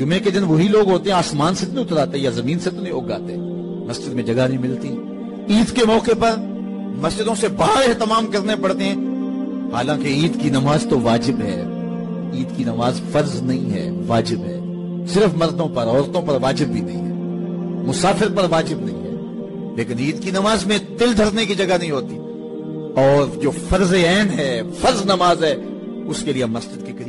जुमे के दिन वही लोग होते हैं आसमान से तो नहीं उतराते या जमीन से तो नहीं उगाते, मस्जिद में जगह नहीं मिलती। ईद के मौके पर मस्जिदों से बाहर एहतमाम करने पड़ते हैं, हालांकि ईद की नमाज तो वाजिब है। ईद की नमाज फर्ज नहीं है, वाजिब है। सिर्फ मर्दों पर, औरतों पर वाजिब भी नहीं है, मुसाफिर पर वाजिब नहीं है, लेकिन ईद की नमाज में तिल धरने की जगह नहीं होती। और जो फर्ज ऐन है, फर्ज नमाज है, उसके लिए मस्जिद की